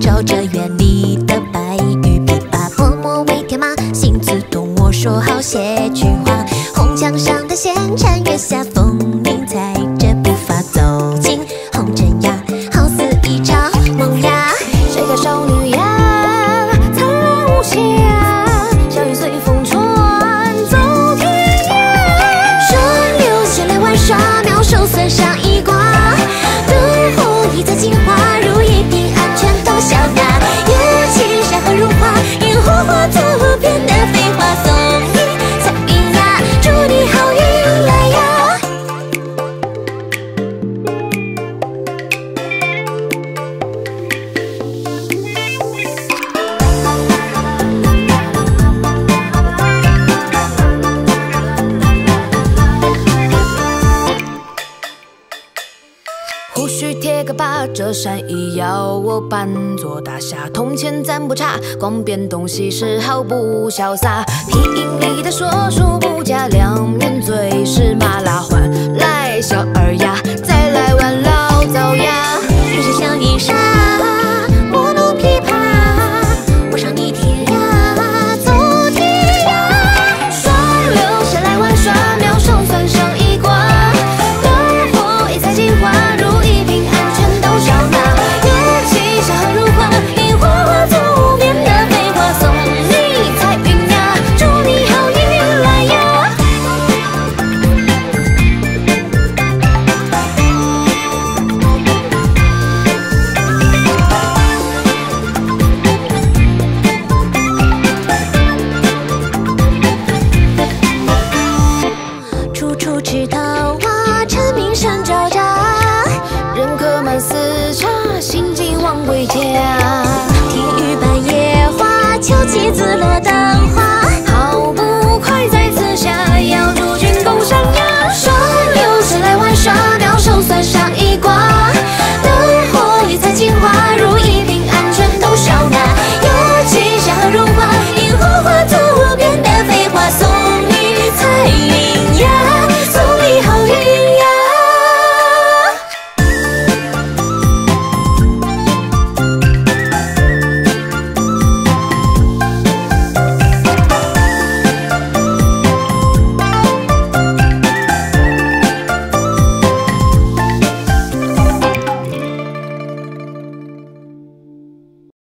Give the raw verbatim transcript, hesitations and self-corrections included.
照着园里的白玉琵琶，泼墨为天马，心自动。我说好写菊花，红墙上的闲禅，月下风铃踩着步伐走进红尘呀，好似一场梦呀。谁家少女呀，灿烂无瑕，笑语随风传走天涯。顺流闲来玩耍，妙手算上一卦，灯火已在进化。 胡须贴个疤，这扇已要我扮作大侠。铜钱暂不差，光变东西是毫不潇洒。皮影里的说书不假，两面嘴是麻辣。换来小二丫，再来碗醪糟鸭。日下像一沙，拨弄琵琶，我上你天涯，走天涯。耍流谁来玩耍，妙手算上一卦，灯火已在进化。 枝头啊，蝉鸣声喳喳，人客满四茶，心境忘归家。听雨伴野花，敲棋子落灯花。